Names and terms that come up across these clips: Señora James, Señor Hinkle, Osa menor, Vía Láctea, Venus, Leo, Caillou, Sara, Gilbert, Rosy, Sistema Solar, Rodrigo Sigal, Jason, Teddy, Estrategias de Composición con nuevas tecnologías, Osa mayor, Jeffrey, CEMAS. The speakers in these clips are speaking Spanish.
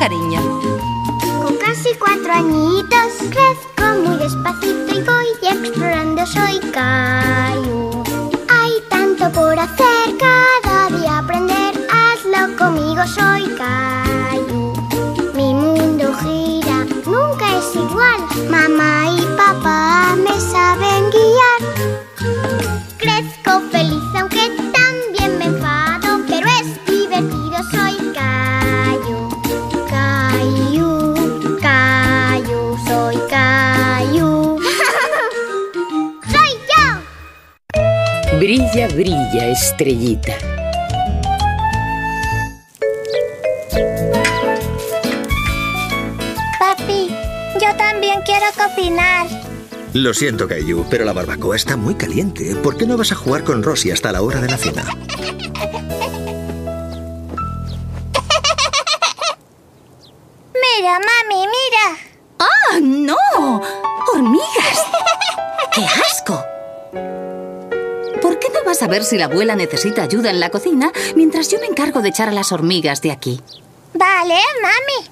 cariño. Con casi 4 añitos, crezco muy despacito y voy explorando, soy Caillou. Hay tanto por hacer, cada día aprender, hazlo conmigo, soy Caillou. Mi mundo gira, nunca es igual, mamá y papá me saben guiar. Crezco feliz aunque también me enfado, pero es divertido, soy Caillou. Caillou, Caillou, soy Caillou. ¡Soy yo! Brilla, brilla, estrellita. Papi, yo también quiero cocinar. Lo siento, Caillou, pero la barbacoa está muy caliente. ¿Por qué no vas a jugar con Rosy hasta la hora de la cena? ¡Mira, mami, mira! ¡Ah, no! ¡Hormigas! ¡Qué asco! ¿Por qué no vas a ver si la abuela necesita ayuda en la cocina mientras yo me encargo de echar a las hormigas de aquí? Vale, mami.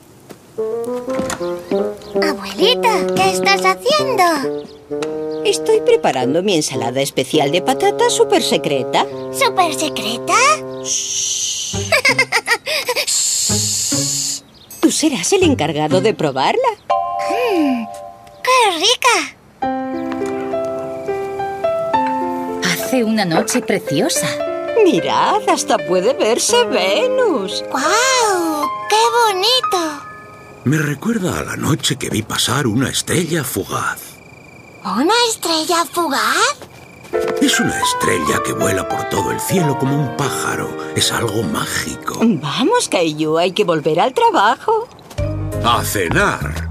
Abuelita, ¿qué estás haciendo? Estoy preparando mi ensalada especial de patata súper secreta. ¿Súper secreta? Shh. Tú serás el encargado de probarla. ¡Qué rica! Hace una noche preciosa. Mirad, hasta puede verse Venus. ¡Guau! ¡Qué bonito! Me recuerda a la noche que vi pasar una estrella fugaz. ¿Una estrella fugaz? Es una estrella que vuela por todo el cielo como un pájaro. Es algo mágico. Vamos, Caillou, hay que volver al trabajo. A cenar.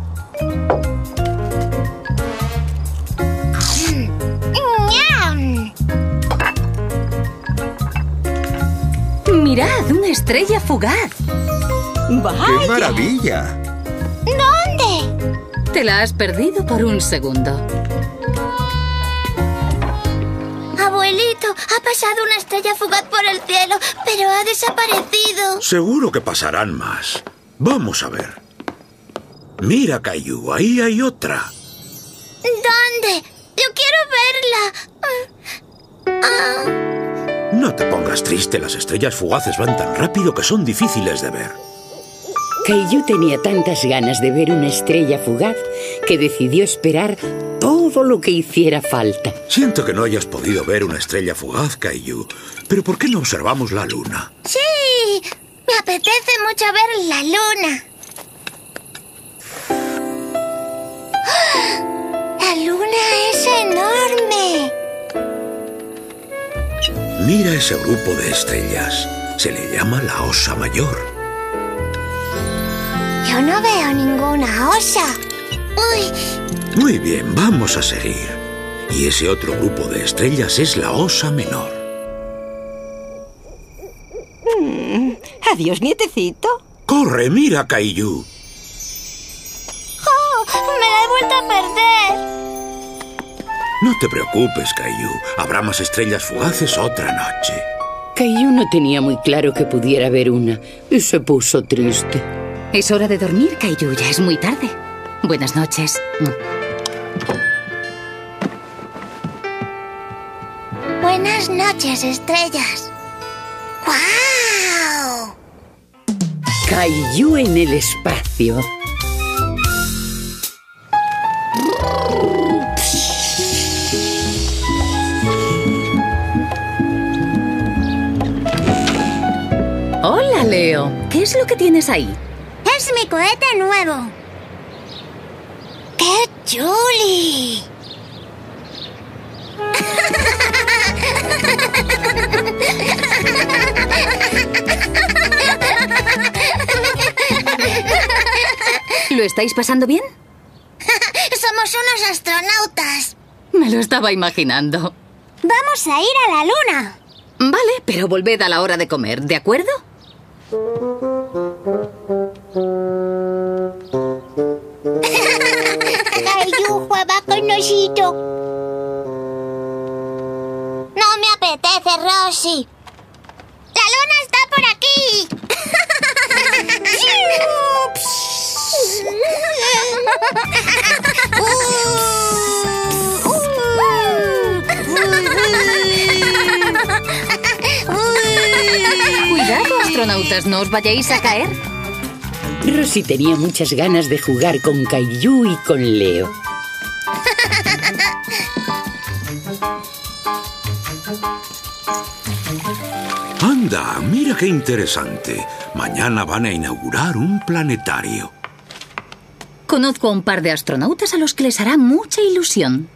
Mirad, una estrella fugaz. ¡Vaya! ¡Qué maravilla! ¿Dónde? Te la has perdido por un segundo. Abuelito, ha pasado una estrella fugaz por el cielo, pero ha desaparecido. Seguro que pasarán más. Vamos a ver. Mira, Caillou, ahí hay otra. ¿Dónde? Yo quiero verla. No te pongas triste, las estrellas fugaces van tan rápido que son difíciles de ver. Caillou tenía tantas ganas de ver una estrella fugaz que decidió esperar todo lo que hiciera falta. Siento que no hayas podido ver una estrella fugaz, Caillou. ¿Pero por qué no observamos la luna? ¡Sí! Me apetece mucho ver la luna. ¡Oh! ¡La luna es enorme! Mira ese grupo de estrellas. Se le llama la Osa Mayor. Yo no veo ninguna osa. Uy. Muy bien, vamos a seguir. Y ese otro grupo de estrellas es la Osa Menor. Adiós, nietecito. ¡Corre, mira, Caillou! ¡Oh! ¡Me la he vuelto a perder! No te preocupes, Caillou. Habrá más estrellas fugaces otra noche. Caillou no tenía muy claro que pudiera haber una y se puso triste. Es hora de dormir, Caillou. Ya es muy tarde. Buenas noches. Buenas noches, estrellas. ¡Guau! Caillou en el espacio. Hola, Leo. ¿Qué es lo que tienes ahí? ¡Es mi cohete nuevo! ¡Qué chuli! ¿Lo estáis pasando bien? Somos unos astronautas. Me lo estaba imaginando. Vamos a ir a la luna. Vale, pero volved a la hora de comer, ¿de acuerdo? Caillou juega con Osito. No me apetece, Rosy. ¡La luna está por aquí! astronautas, no os vayáis a caer. Rosy tenía muchas ganas de jugar con Caillou y con Leo. Anda, mira qué interesante. Mañana van a inaugurar un planetario. Conozco a un par de astronautas a los que les hará mucha ilusión.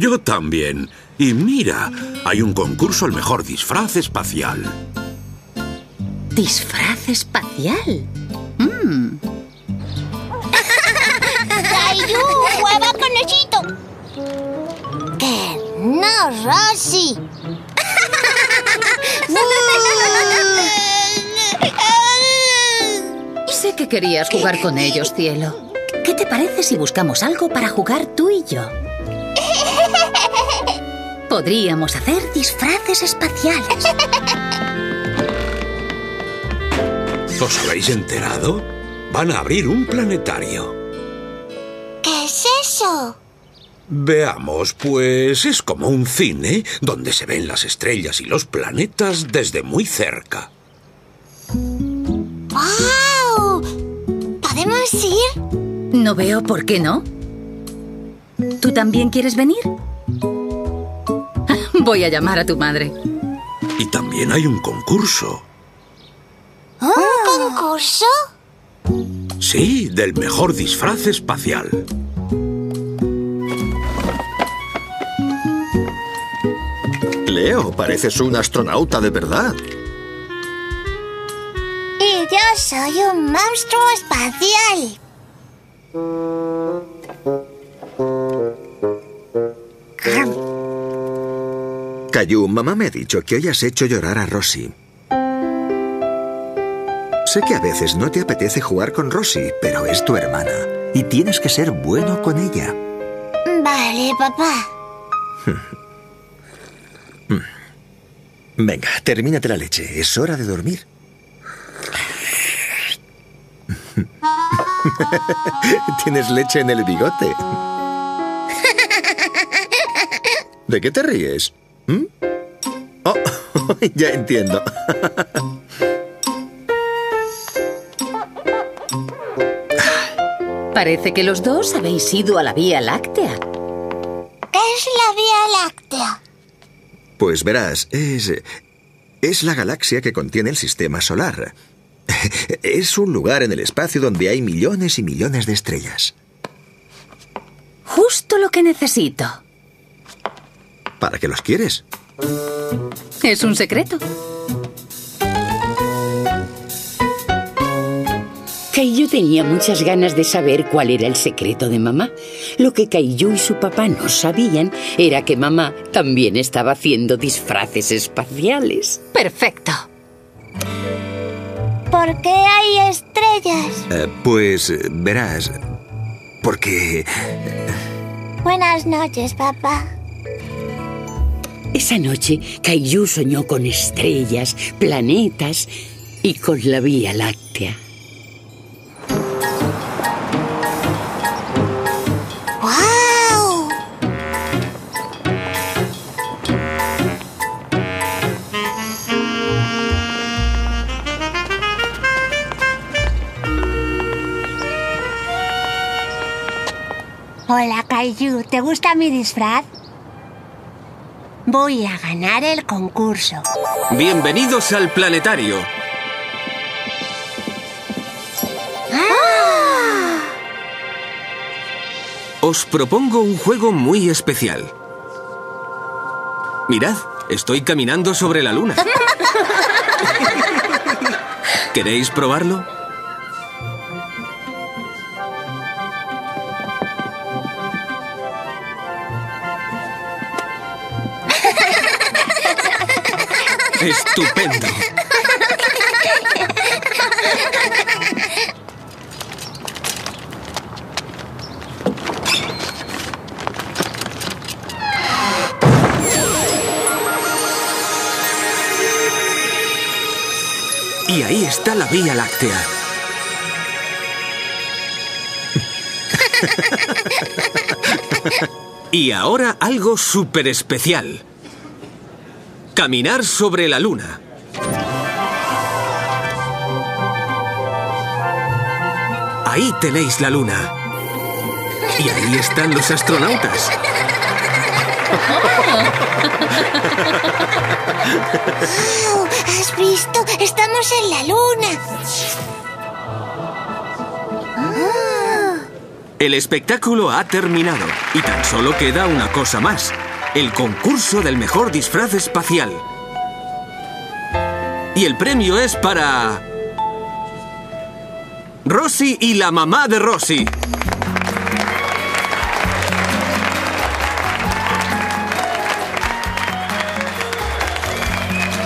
Yo también. Y mira, hay un concurso al mejor disfraz espacial. ¿Disfraz espacial? Mm. ¡Caillou, juega conejito! ¡Que no, Rosy! Sé que querías jugar con ellos, cielo. ¿Qué te parece si buscamos algo para jugar tú y yo? Podríamos hacer disfraces espaciales. ¿Os habéis enterado? Van a abrir un planetario. ¿Qué es eso? Veamos, pues es como un cine donde se ven las estrellas y los planetas desde muy cerca. ¡Guau! ¿Podemos ir? No veo por qué no. ¿Tú también quieres venir? Voy a llamar a tu madre. Y también hay un concurso. ¿Un concurso? Sí, del mejor disfraz espacial. Leo, pareces un astronauta de verdad. Y yo soy un monstruo espacial. Caillou, mamá me ha dicho que hoy has hecho llorar a Rosy. Sé que a veces no te apetece jugar con Rosy, pero es tu hermana y tienes que ser bueno con ella. Vale, papá. Venga, termínate la leche. Es hora de dormir. Tienes leche en el bigote. ¿De qué te ríes? ¿Mm? Oh, ya entiendo. Parece que los dos habéis ido a la Vía Láctea. ¿Qué es la Vía Láctea? Pues verás, es la galaxia que contiene el Sistema Solar. Es un lugar en el espacio donde hay millones y millones de estrellas. Justo lo que necesito. ¿Para qué los quieres? Es un secreto. Caillou tenía muchas ganas de saber cuál era el secreto de mamá. Lo que Caillou y su papá no sabían era que mamá también estaba haciendo disfraces espaciales. ¡Perfecto! ¿Por qué hay estrellas? Pues verás, porque... Buenas noches, papá. Esa noche, Caillou soñó con estrellas, planetas y con la Vía Láctea. Hola, Caillou. ¿Te gusta mi disfraz? Voy a ganar el concurso. Bienvenidos al planetario. ¡Ah! Os propongo un juego muy especial. Mirad, estoy caminando sobre la luna. ¿Queréis probarlo? ¡Estupendo! Y ahí está la Vía Láctea. Y ahora algo súper especial. Caminar sobre la luna. Ahí tenéis la luna. Y ahí están los astronautas. ¡Wow! ¿Has visto? Estamos en la luna. Ah. El espectáculo ha terminado y tan solo queda una cosa más: el concurso del mejor disfraz espacial. Y el premio es para... Rosy y la mamá de Rosy.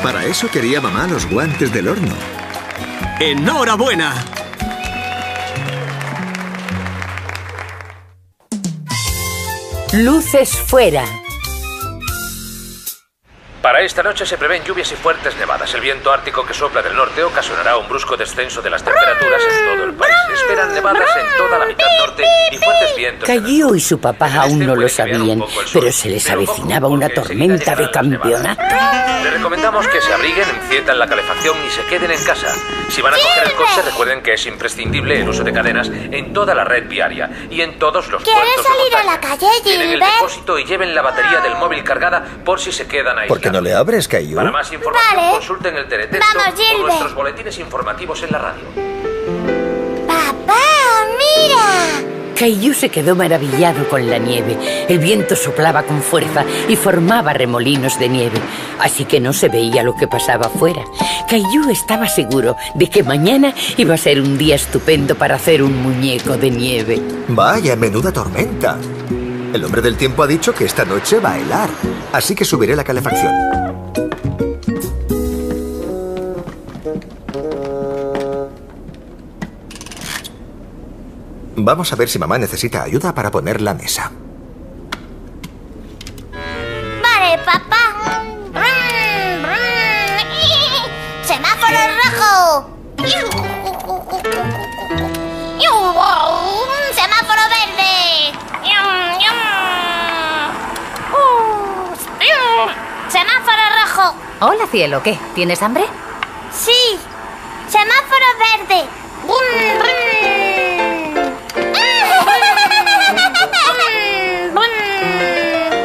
Para eso quería mamá los guantes del horno. ¡Enhorabuena! Luces fuera. Para esta noche se prevén lluvias y fuertes nevadas. El viento ártico que sopla del norte ocasionará un brusco descenso de las temperaturas en todo el país. Esperan nevadas en toda la mitad norte y fuertes vientos. Caillou y su papá aún no lo sabían, pero se les avecinaba una tormenta de campeonato. Les recomendamos que se abriguen, enciendan la calefacción y se queden en casa. Si van a coger el coche, recuerden que es imprescindible el uso de cadenas en toda la red viaria y en todos los puertos de montaña. ¿Quieres salir a la calle, Gilbert? Tienen el depósito y lleven la batería del móvil cargada por si se quedan ahí. ¿No le abres, Caillou? Para más información, vale, consulten el teletexto o nuestros boletines informativos en la radio. ¡Papá, mira! Caillou se quedó maravillado con la nieve. El viento soplaba con fuerza y formaba remolinos de nieve, así que no se veía lo que pasaba afuera. Caillou estaba seguro de que mañana iba a ser un día estupendo para hacer un muñeco de nieve. ¡Vaya, menuda tormenta! El hombre del tiempo ha dicho que esta noche va a helar, así que subiré la calefacción. Vamos a ver si mamá necesita ayuda para poner la mesa. Vale, papá. ¡Semáforo rojo! ¡Semáforo verde! ¡Semáforo rojo! Hola, cielo, ¿qué? ¿Tienes hambre? Sí. ¡Semáforo verde!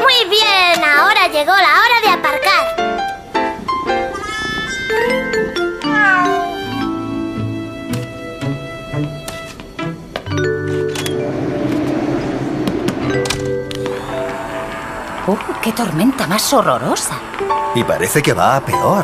Muy bien, ahora llegó la hora de ¡Qué tormenta más horrorosa! Y parece que va a peor.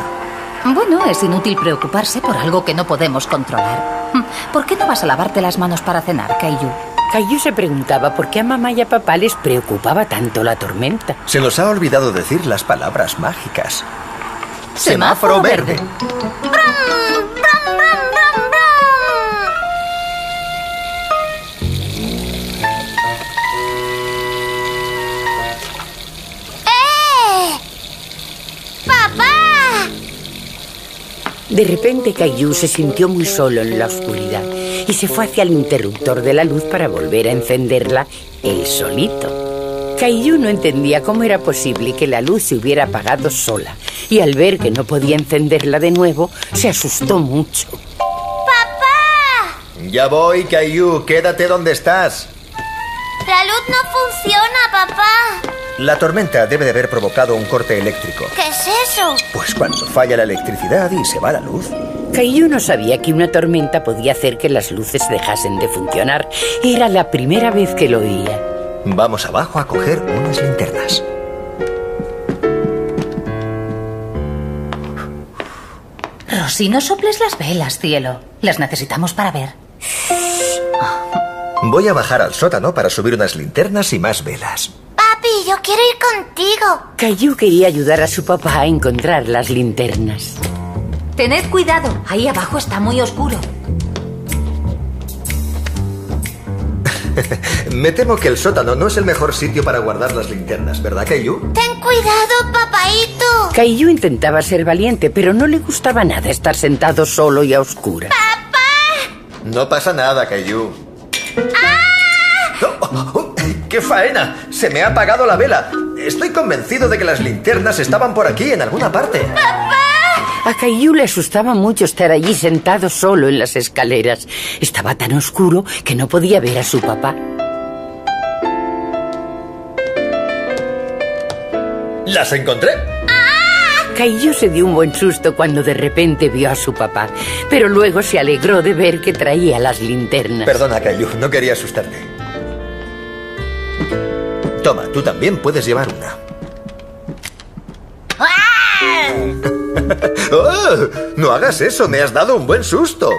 Bueno, es inútil preocuparse por algo que no podemos controlar. ¿Por qué no vas a lavarte las manos para cenar, Caillou? Caillou se preguntaba por qué a mamá y a papá les preocupaba tanto la tormenta. Se nos ha olvidado decir las palabras mágicas. ¡Semáforo verde! De repente Caillou se sintió muy solo en la oscuridad y se fue hacia el interruptor de la luz para volver a encenderla él solito. Caillou no entendía cómo era posible que la luz se hubiera apagado sola y al ver que no podía encenderla de nuevo se asustó mucho. ¡Papá! Ya voy, Caillou, quédate donde estás. La luz no funciona, papá. La tormenta debe de haber provocado un corte eléctrico. ¿Qué es eso? Pues cuando falla la electricidad y se va la luz. Caillou no sabía que una tormenta podía hacer que las luces dejasen de funcionar. Era la primera vez que lo oía. Vamos abajo a coger unas linternas. Rosy, no soples las velas, cielo. Las necesitamos para ver. Voy a bajar al sótano para subir unas linternas y más velas. Papi, yo quiero ir contigo. Caillou quería ayudar a su papá a encontrar las linternas. Tened cuidado, ahí abajo está muy oscuro. Me temo que el sótano no es el mejor sitio para guardar las linternas, ¿verdad, Caillou? Ten cuidado, papaíto. Caillou intentaba ser valiente, pero no le gustaba nada estar sentado solo y a oscuras. ¡Papá! No pasa nada, Caillou. ¡Ah! ¡Qué faena! ¡Se me ha apagado la vela! Estoy convencido de que las linternas estaban por aquí, en alguna parte. ¡Papá! A Caillou le asustaba mucho estar allí sentado solo en las escaleras. Estaba tan oscuro que no podía ver a su papá. ¡Las encontré! Caillou se dio un buen susto cuando de repente vio a su papá, pero luego se alegró de ver que traía las linternas. Perdona, Caillou, no quería asustarte. Toma, tú también puedes llevar una. ¡Oh! No hagas eso, me has dado un buen susto.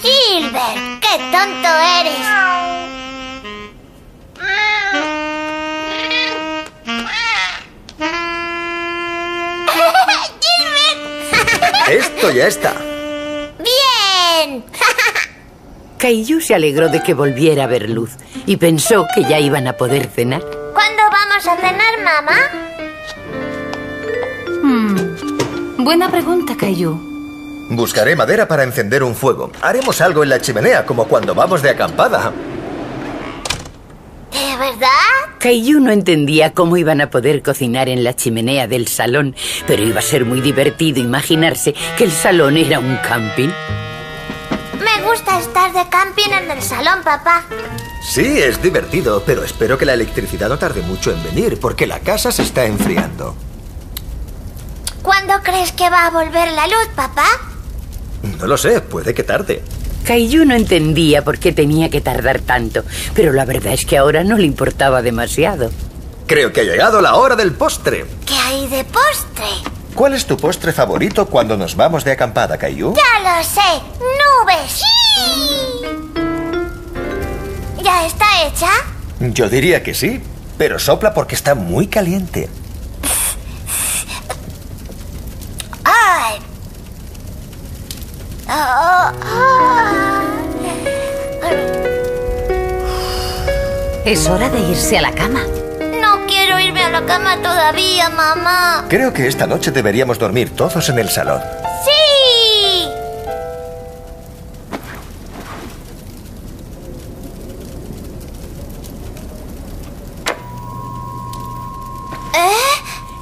Gilbert, qué tonto eres. Gilbert. Esto ya está. Bien. Caillou se alegró de que volviera a ver luz y pensó que ya iban a poder cenar. ¿Cuándo vamos a cenar, mamá? Buena pregunta, Caillou. Buscaré madera para encender un fuego. Haremos algo en la chimenea, como cuando vamos de acampada. ¿De verdad? Caillou no entendía cómo iban a poder cocinar en la chimenea del salón, pero iba a ser muy divertido imaginarse que el salón era un camping. Me gusta estar de camping en el salón, papá. Sí, es divertido, pero espero que la electricidad no tarde mucho en venir, porque la casa se está enfriando. ¿Cuándo crees que va a volver la luz, papá? No lo sé, puede que tarde. Caillou no entendía por qué tenía que tardar tanto, pero la verdad es que ahora no le importaba demasiado. Creo que ha llegado la hora del postre. ¿Qué hay de postre? ¿Cuál es tu postre favorito cuando nos vamos de acampada, Caillou? ¡Ya lo sé! ¡Nubes! ¡Sí! ¿Ya está hecha? Yo diría que sí, pero sopla porque está muy caliente. ¡Ay! Oh, oh. Es hora de irse a la cama. No quiero irme a la cama todavía, mamá. Creo que esta noche deberíamos dormir todos en el salón. ¡Sí!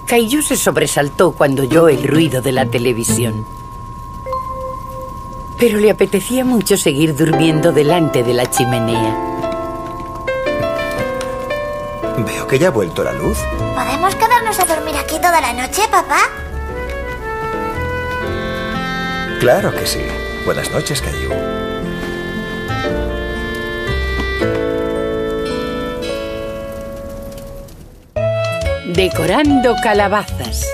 Caillou se sobresaltó cuando oyó el ruido de la televisión. Pero le apetecía mucho seguir durmiendo delante de la chimenea. Veo que ya ha vuelto la luz. ¿Podemos quedarnos a dormir aquí toda la noche, papá? Claro que sí. Buenas noches, Caillou. Decorando calabazas.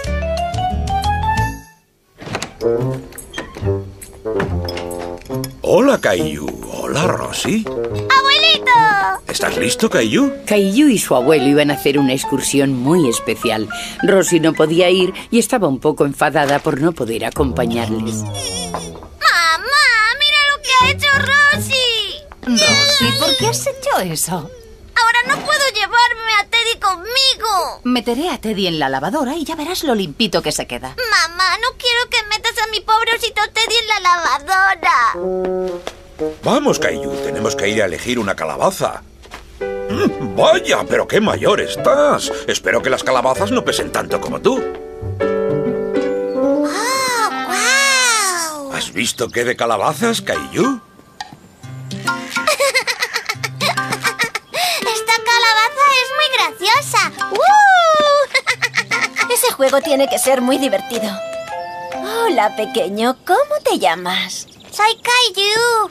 Hola, Caillou. Hola, Rosy. ¡Abuelito! ¿Estás listo, Caillou? Caillou y su abuelo iban a hacer una excursión muy especial. Rosy no podía ir y estaba un poco enfadada por no poder acompañarles. ¡Mamá! ¡Mira lo que ha hecho Rosy! Rosy, ¿por qué has hecho eso? Ahora no puedo llevarme a Teddy conmigo. Meteré a Teddy en la lavadora y ya verás lo limpito que se queda. Mamá, no quiero que metas a mi pobre osito Teddy en la lavadora. Vamos, Caillou, tenemos que ir a elegir una calabaza. Vaya, pero qué mayor estás. Espero que las calabazas no pesen tanto como tú. Oh, wow. ¿Has visto qué de calabazas, Caillou? Ese juego tiene que ser muy divertido. Hola, pequeño, ¿cómo te llamas? Soy Caillou.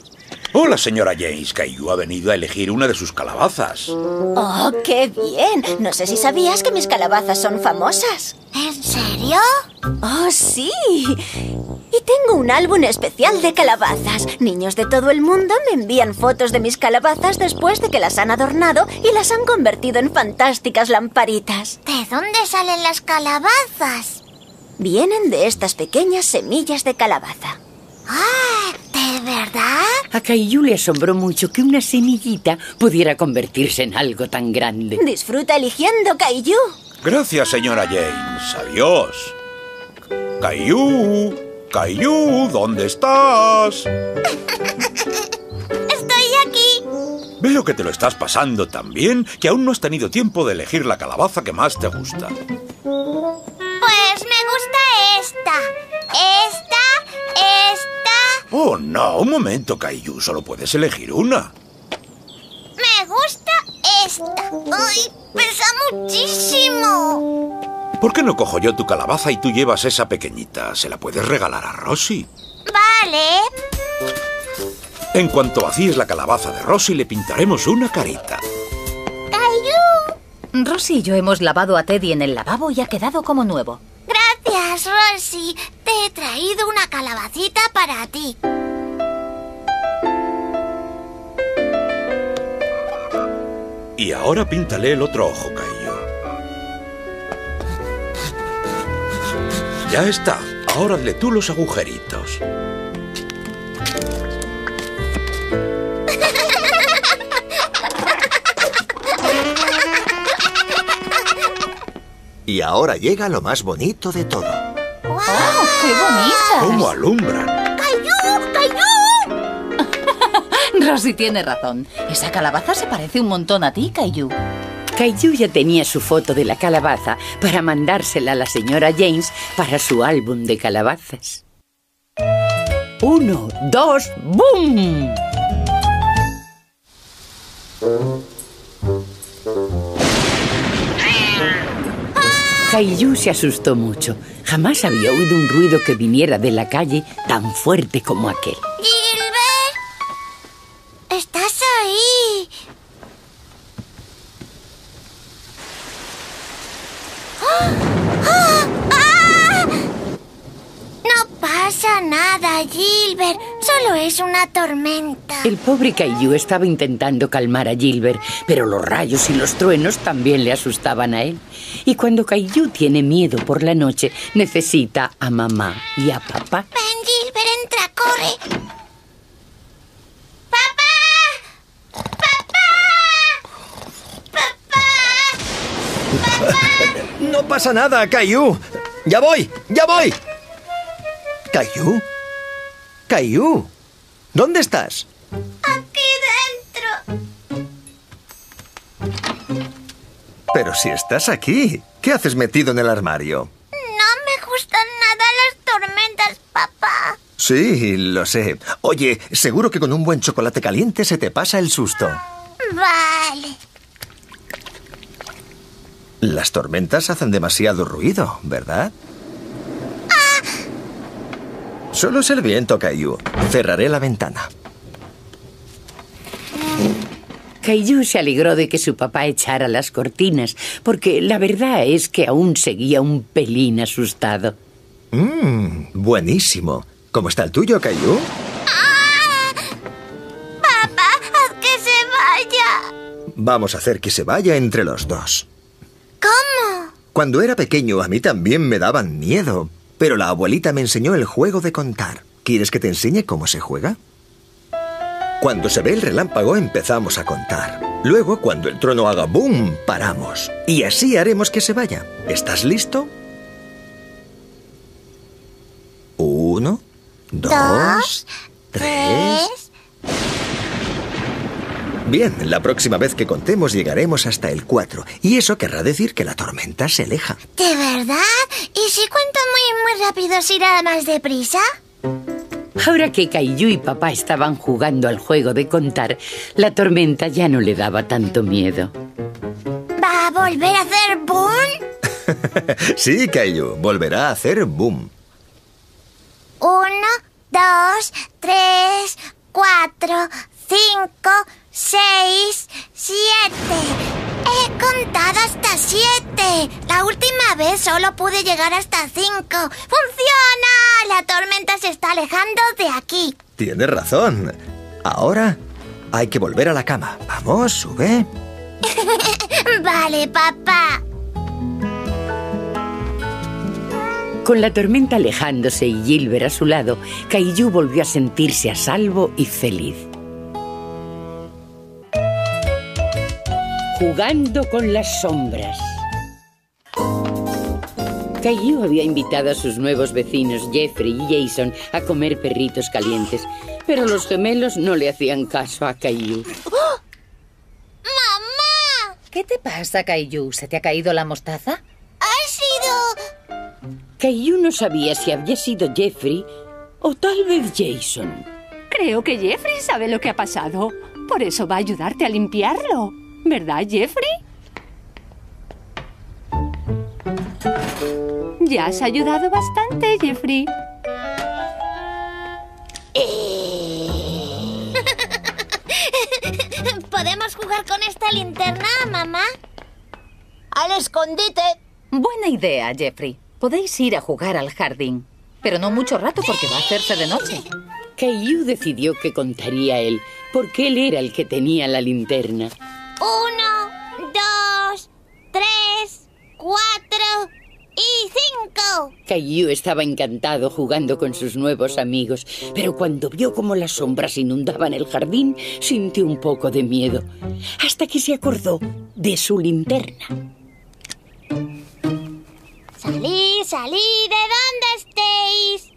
Hola, señora James. Caillou ha venido a elegir una de sus calabazas. ¡Oh, qué bien! No sé si sabías que mis calabazas son famosas. ¿En serio? ¡Oh, sí! Y tengo un álbum especial de calabazas. Niños de todo el mundo me envían fotos de mis calabazas después de que las han adornado y las han convertido en fantásticas lamparitas. ¿De dónde salen las calabazas? Vienen de estas pequeñas semillas de calabaza. ¡Ah! ¿De verdad? A Caillou le asombró mucho que una semillita pudiera convertirse en algo tan grande. Disfruta eligiendo, Caillou. Gracias, señora James. Adiós. Caillou, Caillou, ¿dónde estás? Estoy aquí. Veo que te lo estás pasando tan bien que aún no has tenido tiempo de elegir la calabaza que más te gusta. Oh, no, un momento, Caillou. Solo puedes elegir una. Me gusta esta. ¡Ay, pesa muchísimo! ¿Por qué no cojo yo tu calabaza y tú llevas esa pequeñita? Se la puedes regalar a Rosy. Vale. En cuanto vacíes la calabaza de Rosy, le pintaremos una carita. ¡Caillou! Rosy y yo hemos lavado a Teddy en el lavabo y ha quedado como nuevo. Gracias, Rosy. Te he traído una calabacita para ti. Y ahora píntale el otro ojo, Caillou. Ya está. Ahora hazle tú los agujeritos. Y ahora llega lo más bonito de todo. ¡Guau! ¡Wow, qué bonitas! ¡Cómo alumbran! ¡Caillou! ¡Caillou! Rosy tiene razón. Esa calabaza se parece un montón a ti, Caillou. Caillou ya tenía su foto de la calabaza para mandársela a la señora James para su álbum de calabazas. 1, 2, ¡boom! Caillou se asustó mucho. Jamás había oído un ruido que viniera de la calle tan fuerte como aquel. ¡Gilbert! ¡Estás ahí! No pasa nada, Gilbert. Solo es una tormenta. El pobre Caillou estaba intentando calmar a Gilbert, pero los rayos y los truenos también le asustaban a él. Y cuando Caillou tiene miedo por la noche, necesita a mamá y a papá. Ven, Gilbert, entra, corre. ¡Papá! ¡Papá! ¡Papá! ¡Papá! No pasa nada, Caillou. ¡Ya voy! ¡Ya voy! ¿Caillou? ¿Caillou? ¿Dónde estás? Aquí dentro. Pero si estás aquí, ¿qué haces metido en el armario? No me gustan nada las tormentas, papá. Sí, lo sé. Oye, seguro que con un buen chocolate caliente se te pasa el susto. Vale. Las tormentas hacen demasiado ruido, ¿verdad? Solo es el viento, Caillou. Cerraré la ventana. Caillou se alegró de que su papá echara las cortinas, porque la verdad es que aún seguía un pelín asustado. Buenísimo. ¿Cómo está el tuyo, Caillou? ¡Ah! ¡Papá, haz que se vaya! Vamos a hacer que se vaya entre los dos. ¿Cómo? Cuando era pequeño a mí también me daban miedo. Pero la abuelita me enseñó el juego de contar. ¿Quieres que te enseñe cómo se juega? Cuando se ve el relámpago empezamos a contar. Luego, cuando el trueno haga boom, paramos. Y así haremos que se vaya. ¿Estás listo? 1, 2, 3... Bien, la próxima vez que contemos llegaremos hasta el 4. Y eso querrá decir que la tormenta se aleja. ¿De verdad? ¿Y si cuento muy rápido se irá más deprisa? Ahora que Caillou y papá estaban jugando al juego de contar, la tormenta ya no le daba tanto miedo. ¿Va a volver a hacer boom? Sí, Caillou, volverá a hacer boom. 1, 2, 3, 4, 5, 6, 7. He contado hasta 7. La última vez solo pude llegar hasta 5. ¡Funciona! La tormenta se está alejando de aquí. Tienes razón. Ahora hay que volver a la cama. Vamos, sube. Vale, papá. Con la tormenta alejándose y Gilbert a su lado, Caillou volvió a sentirse a salvo y feliz. Jugando con las sombras. Caillou había invitado a sus nuevos vecinos Jeffrey y Jason a comer perritos calientes, pero los gemelos no le hacían caso a Caillou. ¡Oh! ¡Mamá! ¿Qué te pasa, Caillou? ¿Se te ha caído la mostaza? ¡Ha sido...! Caillou no sabía si había sido Jeffrey O tal vez Jason. Creo que Jeffrey sabe lo que ha pasado. Por eso va a ayudarte a limpiarlo. ¿Verdad, Jeffrey? Ya has ayudado bastante, Jeffrey. ¿Podemos jugar con esta linterna, mamá? ¡Al escondite! Buena idea, Jeffrey. Podéis ir a jugar al jardín. Pero no mucho rato porque va a hacerse de noche. Caillou decidió que contaría él, porque él era el que tenía la linterna. 1, 2, 3, 4 y 5. Caillou estaba encantado jugando con sus nuevos amigos, pero cuando vio cómo las sombras inundaban el jardín, sintió un poco de miedo, hasta que se acordó de su linterna. Salid, salid, ¿de dónde estéis?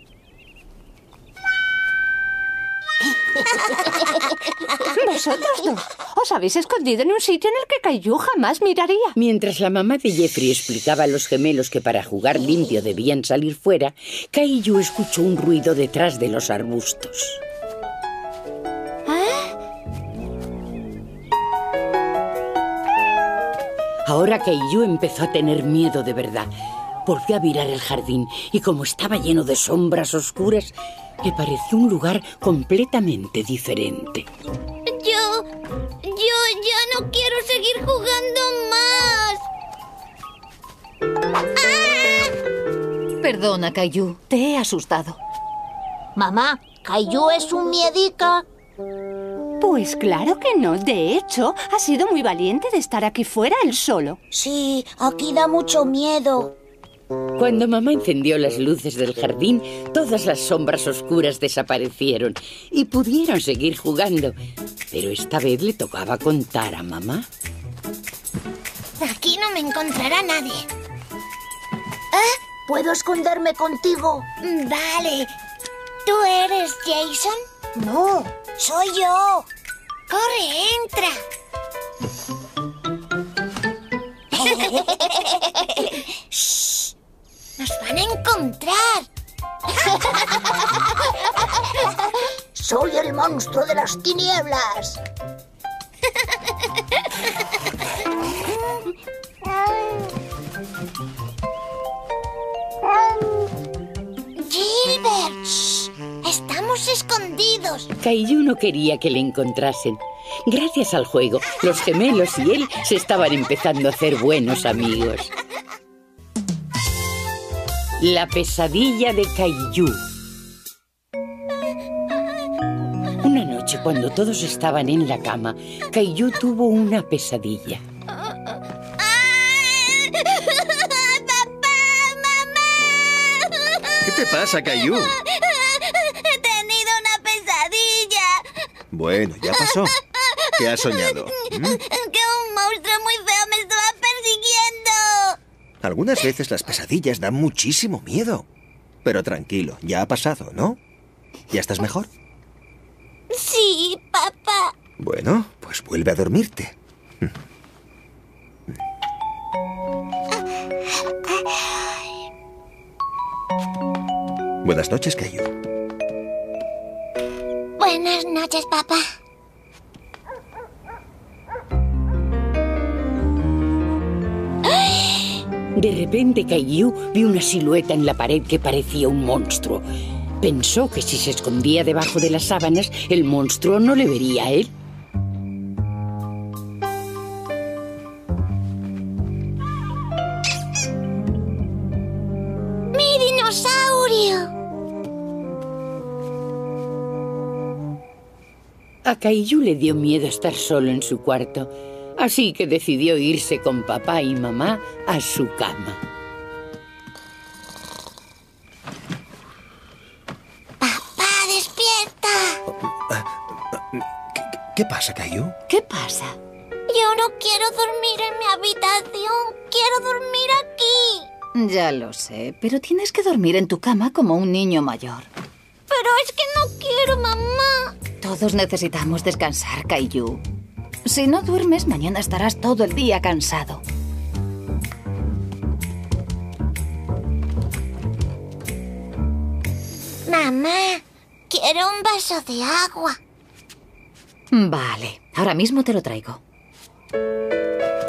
Vosotros dos, os habéis escondido en un sitio en el que Caillou jamás miraría. Mientras la mamá de Jeffrey explicaba a los gemelos que para jugar limpio debían salir fuera, Caillou escuchó un ruido detrás de los arbustos. Ahora Caillou empezó a tener miedo de verdad. Volvió a mirar el jardín y como estaba lleno de sombras oscuras, le pareció un lugar completamente diferente. Yo ya no quiero seguir jugando más. ¡Ah! Perdona, Caillou, te he asustado. Mamá, Caillou es un miedica. Pues claro que no. De hecho, ha sido muy valiente de estar aquí fuera él solo. Sí, aquí da mucho miedo. Cuando mamá encendió las luces del jardín, todas las sombras oscuras desaparecieron y pudieron seguir jugando. Pero esta vez le tocaba contar a mamá. Aquí no me encontrará nadie. ¿Eh? ¿Puedo esconderme contigo? Vale. ¿Tú eres Jason? No, soy yo. Corre, entra. ¡Shh! ¡Nos van a encontrar! ¡Soy el monstruo de las tinieblas! ¡Gilbert! Shh, ¡estamos escondidos! Caillou no quería que le encontrasen. Gracias al juego, los gemelos y él se estaban empezando a hacer buenos amigos. La pesadilla de Caillou. Una noche, cuando todos estaban en la cama, Caillou tuvo una pesadilla. ¡Papá! ¡Mamá! ¿Qué te pasa, Caillou? He tenido una pesadilla. Bueno, ya pasó. ¿Qué has soñado? Que un monstruo muy feo me estaba persiguiendo. Algunas veces las pesadillas dan muchísimo miedo. Pero tranquilo, ya ha pasado, ¿no? ¿Ya estás mejor? Sí, papá. Bueno, pues vuelve a dormirte. Buenas noches, Caillou. Buenas noches, papá. De repente Caillou vio una silueta en la pared que parecía un monstruo. Pensó que si se escondía debajo de las sábanas, el monstruo no le vería a él. ¡Mi dinosaurio! A Caillou le dio miedo estar solo en su cuarto. Así que decidió irse con papá y mamá a su cama. ¡Papá, despierta! ¿Qué pasa, Caillou? ¿Qué pasa? Yo no quiero dormir en mi habitación. Quiero dormir aquí. Ya lo sé, pero tienes que dormir en tu cama como un niño mayor. Pero es que no quiero, mamá. Todos necesitamos descansar, Caillou. Si no duermes, mañana estarás todo el día cansado. Mamá, quiero un vaso de agua. Vale, ahora mismo te lo traigo.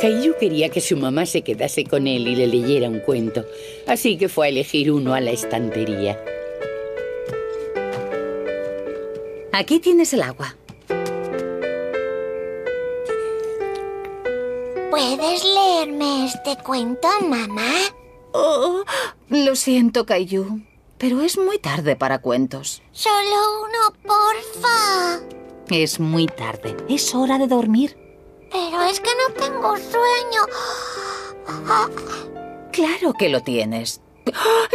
Caillou quería que su mamá se quedase con él y le leyera un cuento, así que fue a elegir uno a la estantería. Aquí tienes el agua. ¿Puedes leerme este cuento, mamá? Oh, lo siento, Caillou, pero es muy tarde para cuentos. Solo uno, porfa. Es muy tarde. Es hora de dormir. Pero es que no tengo sueño. Claro que lo tienes.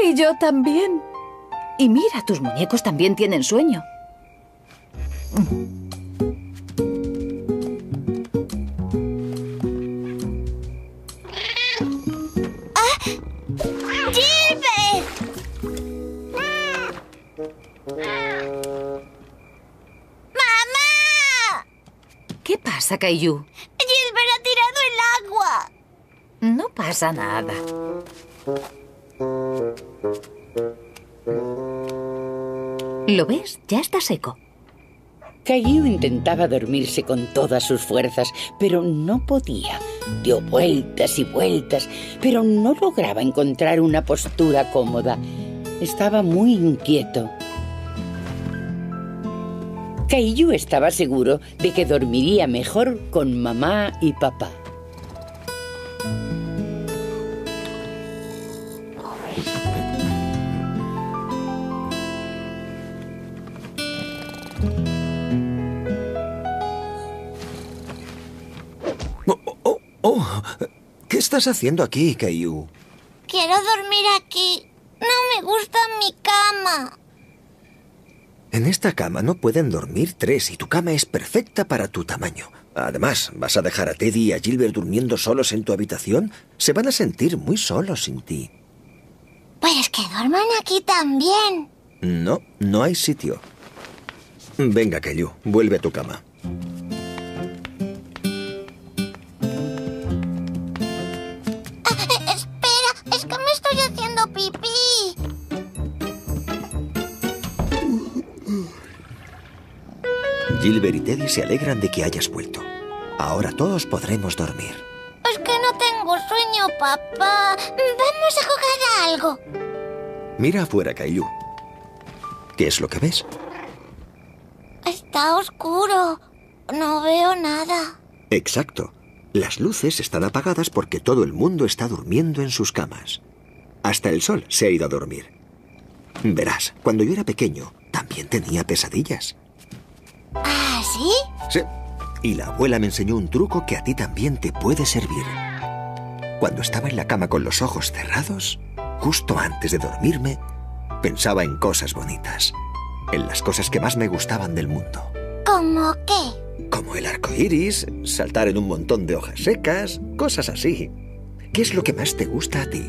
Y yo también. Y mira, tus muñecos también tienen sueño. Caillou. Gilbert ha tirado el agua. No pasa nada. ¿Lo ves? Ya está seco. Caillou intentaba dormirse con todas sus fuerzas, pero no podía. Dio vueltas y vueltas, pero no lograba encontrar una postura cómoda. Estaba muy inquieto. Caillou estaba seguro de que dormiría mejor con mamá y papá. ¿Qué estás haciendo aquí, Caillou? Quiero dormir aquí. No me gusta mi cama. En esta cama no pueden dormir tres y tu cama es perfecta para tu tamaño. Además, ¿vas a dejar a Teddy y a Gilbert durmiendo solos en tu habitación? Se van a sentir muy solos sin ti. Pues que duerman aquí también. No, no hay sitio. Venga, Caillou, vuelve a tu cama. Espera, es que me estoy haciendo pipí. Gilbert y Teddy se alegran de que hayas vuelto. Ahora todos podremos dormir. Es que no tengo sueño, papá. Vamos a jugar a algo. Mira afuera, Caillou. ¿Qué es lo que ves? Está oscuro. No veo nada. Exacto. Las luces están apagadas porque todo el mundo está durmiendo en sus camas. Hasta el sol se ha ido a dormir. Verás, cuando yo era pequeño, también tenía pesadillas. ¿Ah, sí? Sí. Y la abuela me enseñó un truco que a ti también te puede servir. Cuando estaba en la cama con los ojos cerrados, justo antes de dormirme, pensaba en cosas bonitas. En las cosas que más me gustaban del mundo. ¿Cómo qué? Como el arco iris, saltar en un montón de hojas secas, cosas así. ¿Qué es lo que más te gusta a ti?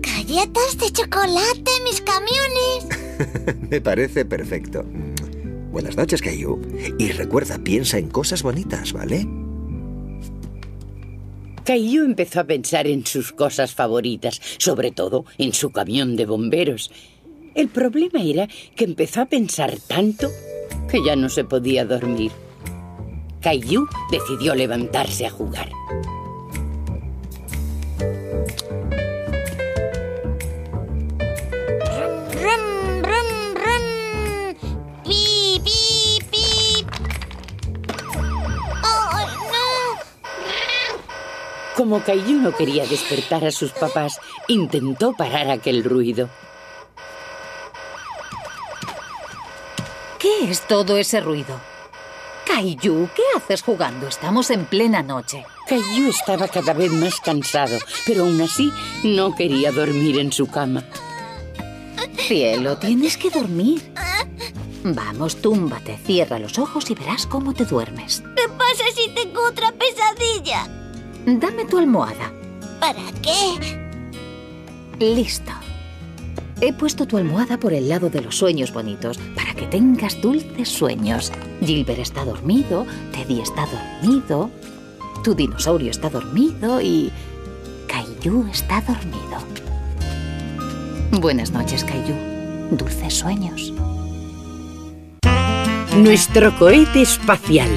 Galletas de chocolate, mis camiones. Me parece perfecto. Buenas noches, Caillou. Y recuerda, piensa en cosas bonitas, ¿vale? Caillou empezó a pensar en sus cosas favoritas, sobre todo en su camión de bomberos. El problema era que empezó a pensar tanto que ya no se podía dormir. Caillou decidió levantarse a jugar. Como Caillou no quería despertar a sus papás, intentó parar aquel ruido. ¿Qué es todo ese ruido? Caillou, ¿qué haces jugando? Estamos en plena noche. Caillou estaba cada vez más cansado, pero aún así no quería dormir en su cama. Cielo, tienes que dormir. Vamos, túmbate, cierra los ojos y verás cómo te duermes. ¿Qué pasa si tengo otra pesadilla? Dame tu almohada. ¿Para qué? Listo. He puesto tu almohada por el lado de los sueños bonitos, para que tengas dulces sueños. Gilbert está dormido, Teddy está dormido, tu dinosaurio está dormido y Caillou está dormido. Buenas noches, Caillou. Dulces sueños. nuestro cohete espacial.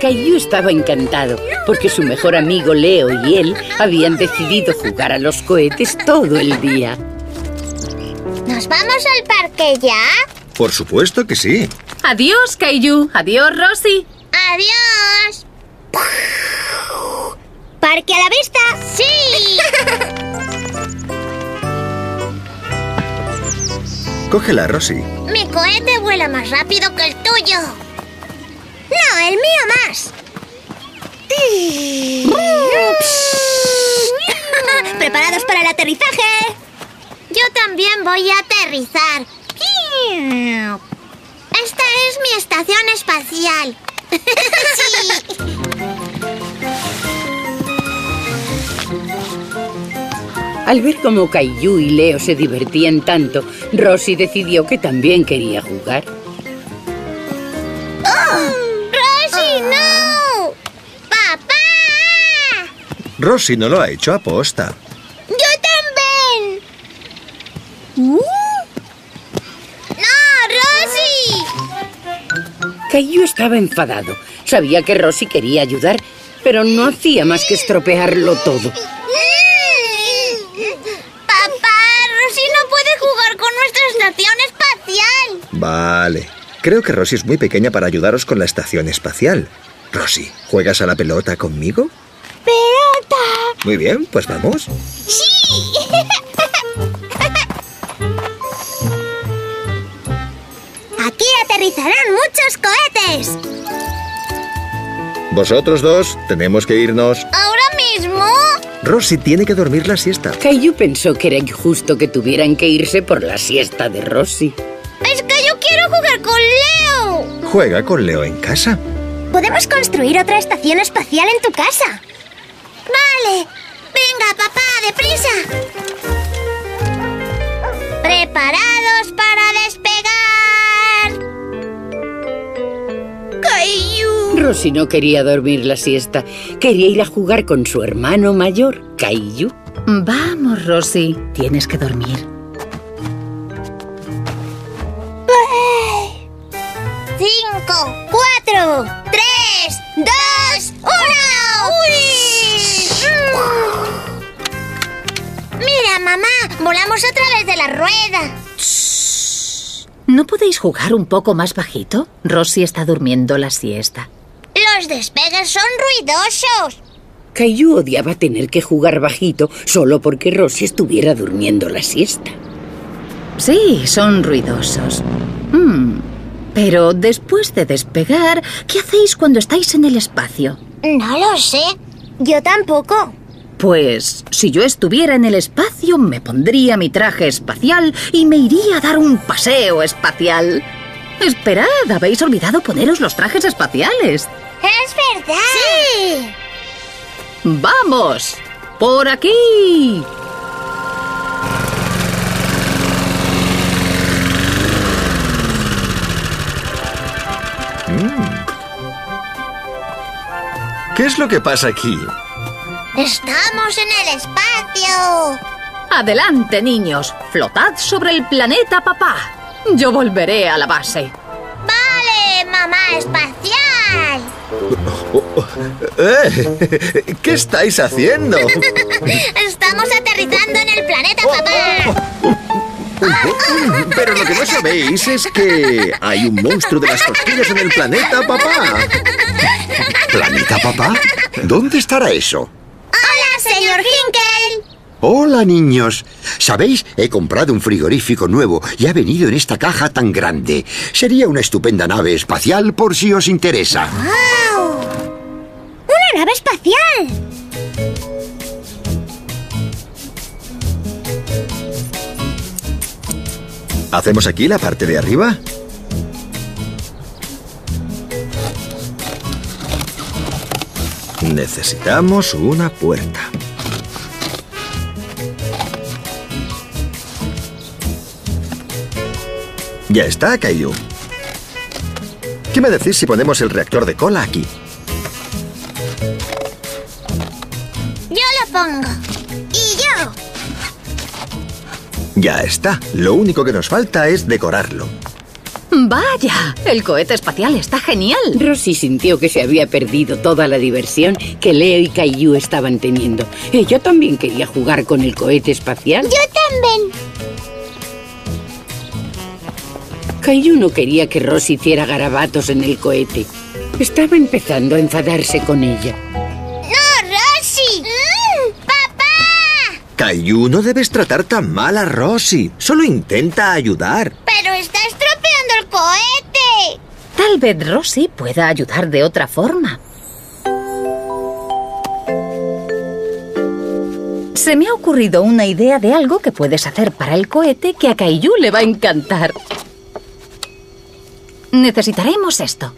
Caillou estaba encantado porque su mejor amigo Leo y él habían decidido jugar a los cohetes todo el día. ¿Nos vamos al parque ya? Por supuesto que sí. Adiós, Caillou. Adiós, Rosy. Adiós. ¡Parque a la vista! ¡Sí! Cógela, Rosy. Mi cohete vuela más rápido que el tuyo. No, el mío más. ¿Preparados para el aterrizaje? Yo también voy a aterrizar. Esta es mi estación espacial. Sí. Al ver cómo Caillou y Leo se divertían tanto, Rosy decidió que también quería jugar. Rosy no lo ha hecho aposta. ¡Yo también! ¡No, Rosy! Caillou estaba enfadado. Sabía que Rosy quería ayudar, pero no hacía más que estropearlo todo. ¡Papá! ¡Rosy no puede jugar con nuestra estación espacial! Vale. Creo que Rosy es muy pequeña para ayudaros con la estación espacial. Rosy, ¿juegas a la pelota conmigo? Muy bien, pues vamos. ¡Sí! Aquí aterrizarán muchos cohetes. Vosotros dos tenemos que irnos. ¿Ahora mismo? Rosy tiene que dormir la siesta. Caillou pensó que era injusto que tuvieran que irse por la siesta de Rosy. ¡Es que yo quiero jugar con Leo! Juega con Leo en casa. Podemos construir otra estación espacial en tu casa. Vale. Venga, papá, deprisa. Preparados para despegar. Caillou. Rosy no quería dormir la siesta. Quería ir a jugar con su hermano mayor, Caillou. Vamos, Rosy. Tienes que dormir. Cinco, cuatro, tres, dos, uno. ¡Uy! Mira, mamá, volamos otra vez de la rueda. Shh. ¿No podéis jugar un poco más bajito? Rosy está durmiendo la siesta. Los despegues son ruidosos. Caillou odiaba tener que jugar bajito solo porque Rosy estuviera durmiendo la siesta. Sí, son ruidosos. Pero después de despegar, ¿qué hacéis cuando estáis en el espacio? No lo sé. Yo tampoco. Pues si yo estuviera en el espacio, me pondría mi traje espacial y me iría a dar un paseo espacial. Esperad, habéis olvidado poneros los trajes espaciales. ¡Es verdad! ¡Sí! ¡Vamos! ¡Por aquí! ¿Qué es lo que pasa aquí? ¡Estamos en el espacio! ¡Adelante, niños! ¡Flotad sobre el planeta, papá! Yo volveré a la base. ¡Vale, mamá espacial! ¿Qué estáis haciendo? ¡Estamos aterrizando en el planeta, papá! Pero lo que no sabéis es que hay un monstruo de las costillas en el planeta, papá. ¿Planeta, papá? ¿Dónde estará eso? ¡Señor Hinkle! Hola, niños. ¿Sabéis? He comprado un frigorífico nuevo y ha venido en esta caja tan grande. Sería una estupenda nave espacial por si os interesa. ¡Wow! ¡Una nave espacial! ¿Hacemos aquí la parte de arriba? Necesitamos una puerta. Ya está, Caillou. ¿Qué me decís si ponemos el reactor de cola aquí? pongo. Y yo. Ya está. Lo único que nos falta es decorarlo. ¡Vaya! El cohete espacial está genial. Rosy sintió que se había perdido toda la diversión que Leo y Caillou estaban teniendo. Y yo también quería jugar con el cohete espacial. ¡Yo también! Caillou no quería que Rosy hiciera garabatos en el cohete. Estaba empezando a enfadarse con ella. ¡No, Rosy! ¡Papá! Caillou, no debes tratar tan mal a Rosy. Solo intenta ayudar. ¡Pero está estropeando el cohete! Tal vez Rosy pueda ayudar de otra forma. Se me ha ocurrido una idea de algo que puedes hacer para el cohete que a Caillou le va a encantar. Necesitaremos esto.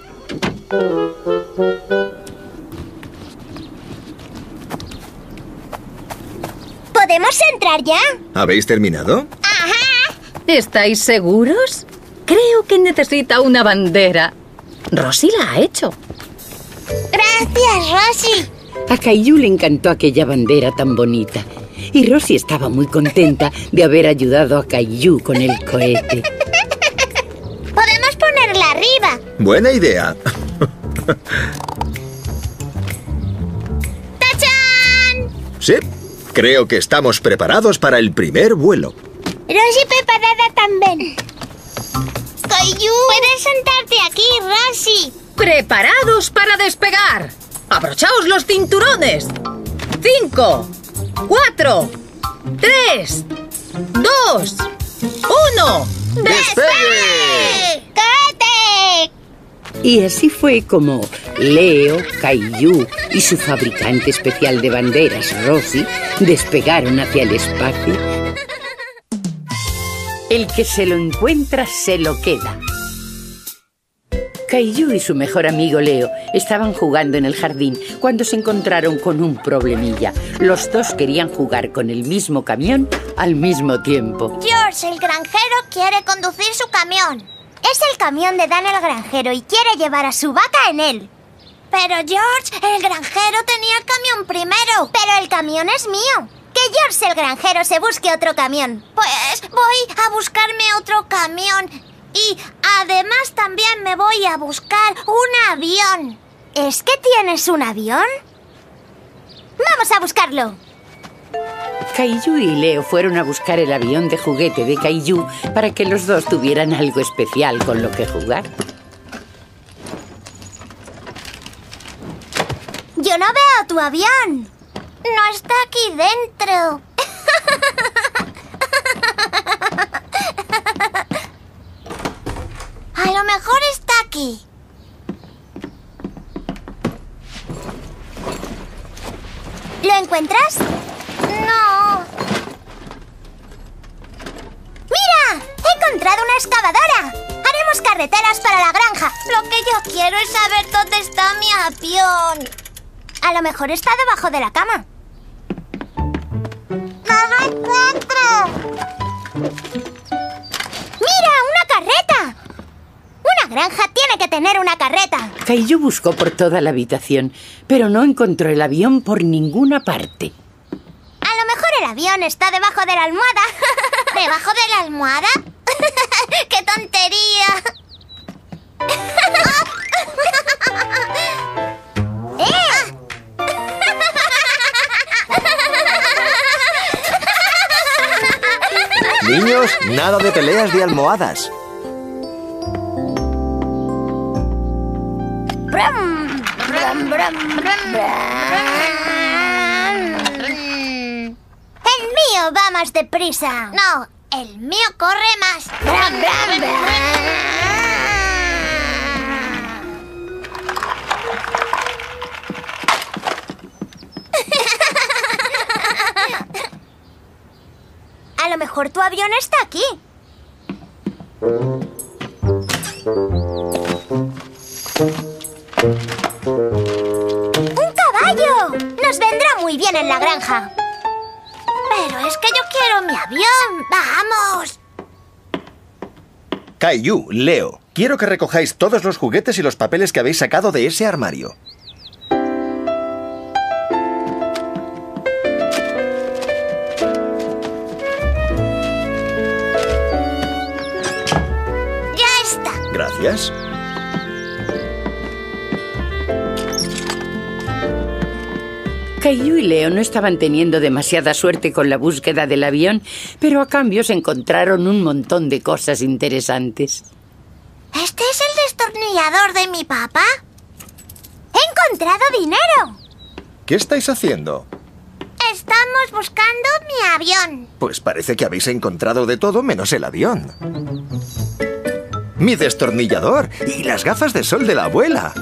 ¿Podemos entrar ya? ¿Habéis terminado? ¡Ajá! ¿Estáis seguros? Creo que necesita una bandera. Rosy la ha hecho. ¡Gracias, Rosy! A Caillou le encantó aquella bandera tan bonita. Y Rosy estaba muy contenta de haber ayudado a Caillou con el cohete. ¡Podemos ponerla arriba! ¡Buena idea! ¡Tachán! Sí, creo que estamos preparados para el primer vuelo. Rosy preparada también. Caillou, puedes sentarte aquí, Rosy. Preparados para despegar. Abrochaos los cinturones. 5, 4, 3, 2, 1. ¡Despegue! ¡Cohete! Y así fue como Leo, Caillou y su fabricante especial de banderas, Rosy, despegaron hacia el espacio. El que se lo encuentra, se lo queda. Caillou y su mejor amigo Leo estaban jugando en el jardín cuando se encontraron con un problemilla. Los dos querían jugar con el mismo camión al mismo tiempo. George, el granjero, quiere conducir su camión. Es el camión de Dan el granjero y quiere llevar a su vaca en él. Pero George, el granjero, tenía el camión primero. Pero el camión es mío. Que George, el granjero, se busque otro camión. Pues voy a buscarme otro camión. Y además también me voy a buscar un avión. ¿Es que tienes un avión? ¡Vamos a buscarlo! Caillou y Leo fueron a buscar el avión de juguete de Caillou para que los dos tuvieran algo especial con lo que jugar. ¡Yo no veo tu avión! ¡No está aquí dentro! A lo mejor está aquí. ¿Lo encuentras? ¡No! ¡Mira! ¡He encontrado una excavadora! ¡Haremos carreteras para la granja! Lo que yo quiero es saber dónde está mi avión. A lo mejor está debajo de la cama. ¡No lo encuentro! ¡Mira! ¡Una carreta! ¡Una granja tiene que tener una carreta! Caillou buscó por toda la habitación, pero no encontró el avión por ninguna parte. A lo mejor el avión está debajo de la almohada. ¿Debajo de la almohada? ¡Qué tontería! ¡Eh! Niños, nada de peleas de almohadas. ¡Brum! ¡Brum, brum, brum, brum! El mío va más deprisa. No, el mío corre más. ¡Bram, bram, bram! A lo mejor tu avión está aquí. ¡Un caballo! Nos vendrá muy bien en la granja. Pero es que yo quiero mi avión. ¡Vamos! Caillou, Leo, quiero que recojáis todos los juguetes y los papeles que habéis sacado de ese armario. gracias. Caillou y Leo no estaban teniendo demasiada suerte con la búsqueda del avión, pero a cambio se encontraron un montón de cosas interesantes. ¿Este es el destornillador de mi papá? ¡He encontrado dinero! ¿Qué estáis haciendo? Estamos buscando mi avión. Pues parece que habéis encontrado de todo menos el avión. Mi destornillador y las gafas de sol de la abuela.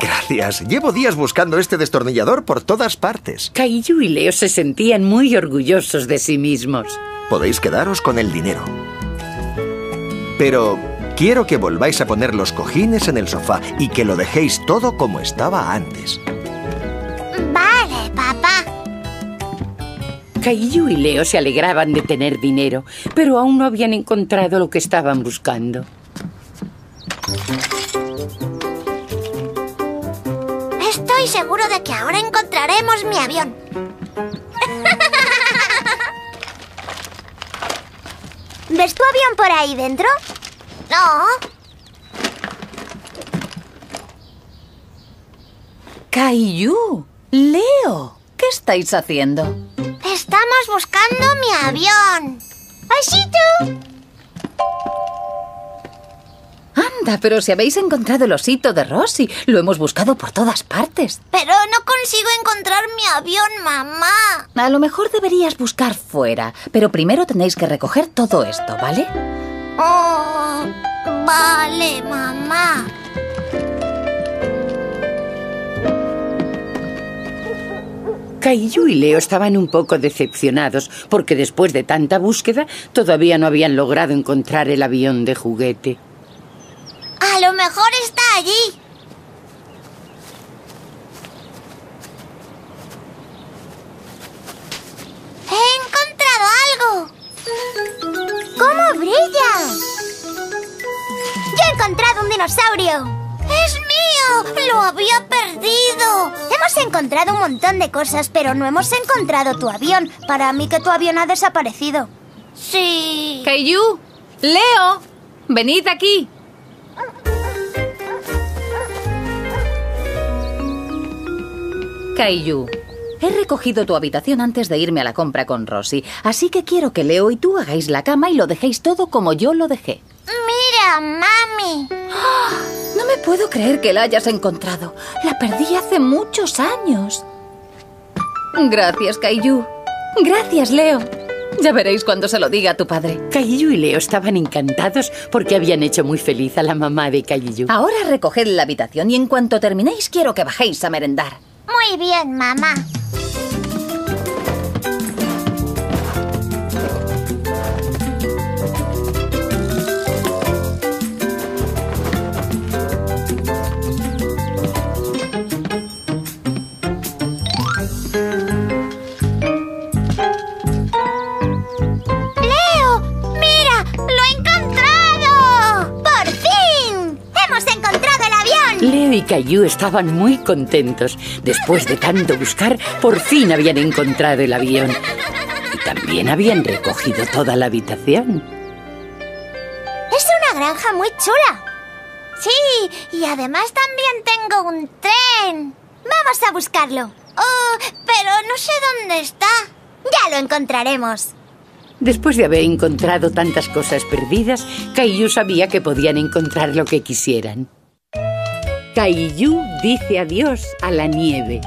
Gracias. Llevo días buscando este destornillador por todas partes. Caillou y Leo se sentían muy orgullosos de sí mismos. Podéis quedaros con el dinero. Pero quiero que volváis a poner los cojines en el sofá y que lo dejéis todo como estaba antes. Vale, papá. Caillou y Leo se alegraban de tener dinero, pero aún no habían encontrado lo que estaban buscando. Estoy seguro de que ahora encontraremos mi avión. ¿Ves tu avión por ahí dentro? No. Caillou, Leo, ¿qué estáis haciendo? Estamos buscando mi avión. ¡Osito! Anda, pero si habéis encontrado el osito de Rosy, lo hemos buscado por todas partes. Pero no consigo encontrar mi avión, mamá. A lo mejor deberías buscar fuera, pero primero tenéis que recoger todo esto, ¿vale? Oh, vale, mamá. Caillou y Leo estaban un poco decepcionados porque después de tanta búsqueda todavía no habían logrado encontrar el avión de juguete. A lo mejor está allí. ¡He encontrado algo! ¡Cómo brilla! ¡Yo he encontrado un dinosaurio! ¡Es mío! ¡Lo había perdido! Hemos encontrado un montón de cosas, pero no hemos encontrado tu avión. Para mí que tu avión ha desaparecido. Sí. Caillou, Leo, venid aquí. Caillou, he recogido tu habitación antes de irme a la compra con Rosy, así que quiero que Leo y tú hagáis la cama y lo dejéis todo como yo lo dejé. ¡Mira, mami! ¡Oh! No me puedo creer que la hayas encontrado. La perdí hace muchos años. Gracias, Caillou. Gracias, Leo. Ya veréis cuando se lo diga a tu padre. Caillou y Leo estaban encantados porque habían hecho muy feliz a la mamá de Caillou. Ahora recoged la habitación y en cuanto terminéis quiero que bajéis a merendar. Muy bien, mamá. Leo y Caillou estaban muy contentos. Después de tanto buscar, por fin habían encontrado el avión. Y también habían recogido toda la habitación. Es una granja muy chula. Sí, y además también tengo un tren. Vamos a buscarlo. Oh, pero no sé dónde está. Ya lo encontraremos. Después de haber encontrado tantas cosas perdidas, Caillou sabía que podían encontrar lo que quisieran. Caillou dice adiós a la nieve.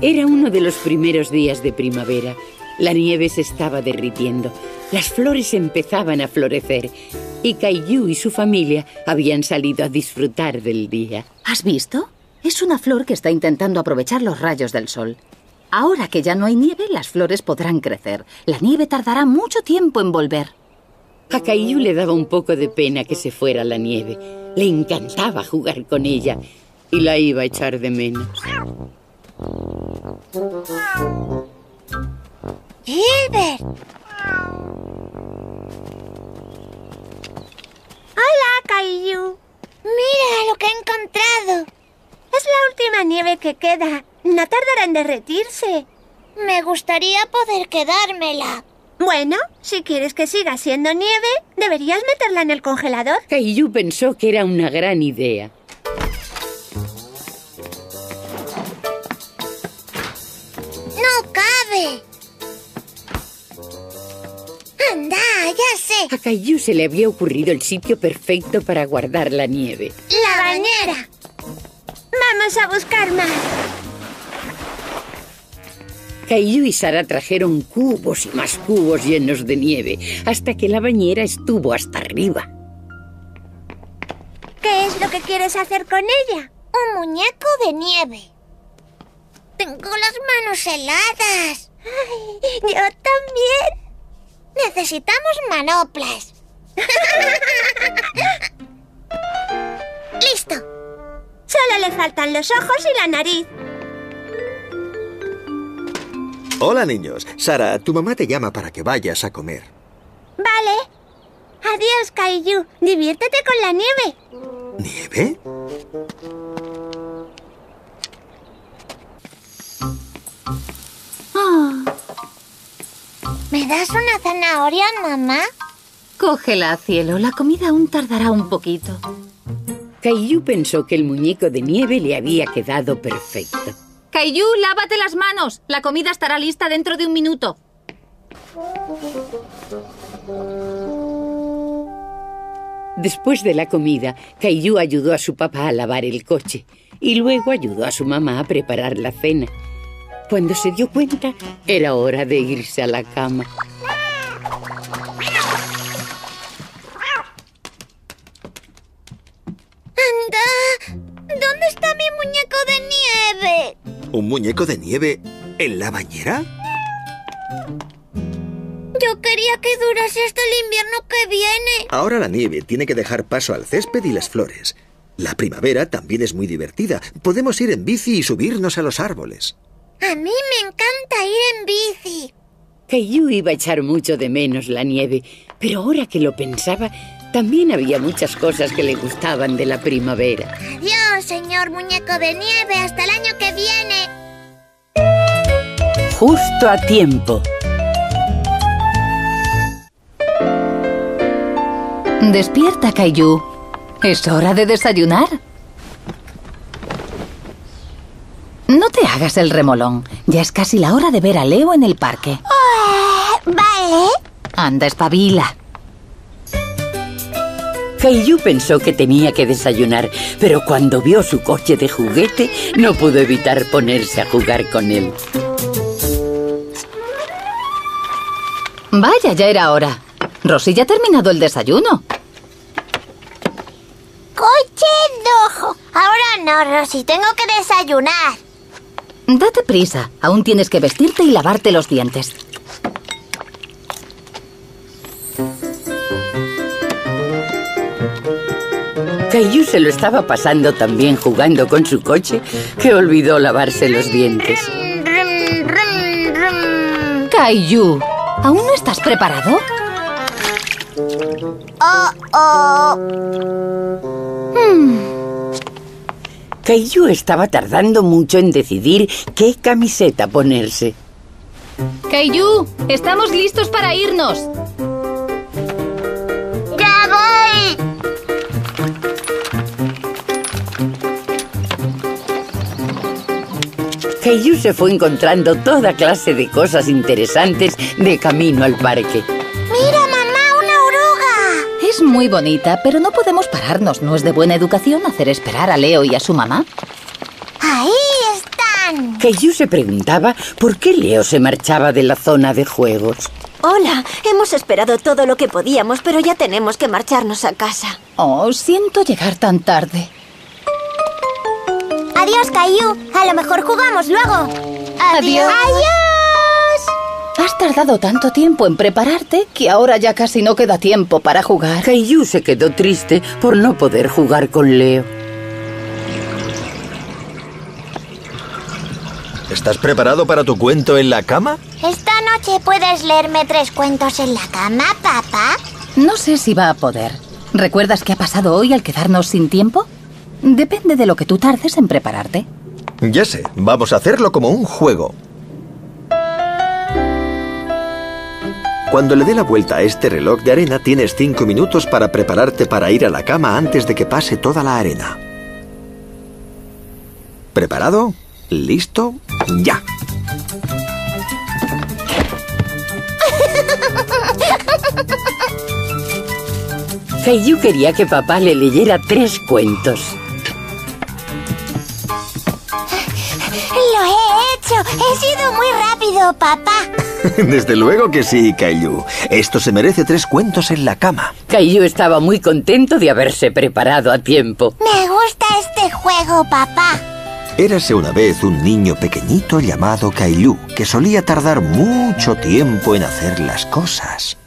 Era uno de los primeros días de primavera. La nieve se estaba derritiendo. Las flores empezaban a florecer. Y Caillou y su familia habían salido a disfrutar del día. ¿Has visto? Es una flor que está intentando aprovechar los rayos del sol. Ahora que ya no hay nieve, las flores podrán crecer. La nieve tardará mucho tiempo en volver. A Caillou le daba un poco de pena que se fuera la nieve. Le encantaba jugar con ella y la iba a echar de menos. ¡Gilbert! ¡Hola, Caillou! ¡Mira lo que he encontrado! Es la última nieve que queda. No tardará en derretirse. Me gustaría poder quedármela. Bueno, si quieres que siga siendo nieve, deberías meterla en el congelador. Caillou pensó que era una gran idea. ¡No cabe! ¡Anda, ya sé! A Caillou se le había ocurrido el sitio perfecto para guardar la nieve. ¡La bañera! ¡Vamos a buscar más! Caillou y Sara trajeron cubos y más cubos llenos de nieve, hasta que la bañera estuvo hasta arriba. ¿Qué es lo que quieres hacer con ella? Un muñeco de nieve. Tengo las manos heladas. Ay, yo también. Necesitamos manoplas. ¡Listo! Solo le faltan los ojos y la nariz. Hola, niños. Sara, tu mamá te llama para que vayas a comer. Vale. Adiós, Caillou. Diviértete con la nieve. ¿Nieve? Oh. ¿Me das una zanahoria, mamá? Cógela, cielo. La comida aún tardará un poquito. Caillou pensó que el muñeco de nieve le había quedado perfecto. Caillou, lávate las manos. La comida estará lista dentro de un minuto. Después de la comida, Caillou ayudó a su papá a lavar el coche y luego ayudó a su mamá a preparar la cena. Cuando se dio cuenta, era hora de irse a la cama. ¡Anda! ¿Dónde está mi muñeco de nieve? ¿Un muñeco de nieve en la bañera? Yo quería que durase hasta el invierno que viene. Ahora la nieve tiene que dejar paso al césped y las flores. La primavera también es muy divertida. Podemos ir en bici y subirnos a los árboles. A mí me encanta ir en bici. Caillou iba a echar mucho de menos la nieve, pero ahora que lo pensaba, también había muchas cosas que le gustaban de la primavera. Adiós, señor muñeco de nieve, hasta el año que viene. Justo a tiempo. Despierta, Caillou. Es hora de desayunar. No te hagas el remolón. Ya es casi la hora de ver a Leo en el parque. Vale. Anda, espabila. Caillou pensó que tenía que desayunar, pero cuando vio su coche de juguete, no pudo evitar ponerse a jugar con él. Vaya, ya era hora. Rosy ya ha terminado el desayuno. ¡Coche de ojo! Ahora no, Rosy, tengo que desayunar. Date prisa, aún tienes que vestirte y lavarte los dientes. Caillou se lo estaba pasando tan bien jugando con su coche que olvidó lavarse los dientes. Caillou, ¿aún no estás preparado? Oh, oh. Caillou estaba tardando mucho en decidir qué camiseta ponerse. Caillou, estamos listos para irnos. Caillou se fue encontrando toda clase de cosas interesantes de camino al parque. ¡Mira, mamá, una oruga! Es muy bonita, pero no podemos pararnos. No es de buena educación hacer esperar a Leo y a su mamá. ¡Ahí están! Caillou se preguntaba por qué Leo se marchaba de la zona de juegos. Hola, hemos esperado todo lo que podíamos, pero ya tenemos que marcharnos a casa. Oh, siento llegar tan tarde. Adiós, Caillou. A lo mejor jugamos luego. Adiós. ¡Adiós! Has tardado tanto tiempo en prepararte que ahora ya casi no queda tiempo para jugar. Caillou se quedó triste por no poder jugar con Leo. ¿Estás preparado para tu cuento en la cama? Esta noche puedes leerme 3 cuentos en la cama, papá. No sé si va a poder. ¿Recuerdas qué ha pasado hoy al quedarnos sin tiempo? Depende de lo que tú tardes en prepararte. Ya sé, vamos a hacerlo como un juego. Cuando le dé la vuelta a este reloj de arena, tienes 5 minutos para prepararte para ir a la cama antes de que pase toda la arena. ¿Preparado? ¿Listo? ¡Ya! Caillou quería que papá le leyera 3 cuentos. ¡Lo he hecho! ¡He sido muy rápido, papá! Desde luego que sí, Caillou. Esto se merece 3 cuentos en la cama. Caillou estaba muy contento de haberse preparado a tiempo. Me gusta este juego, papá. Érase una vez un niño pequeñito llamado Caillou, que solía tardar mucho tiempo en hacer las cosas.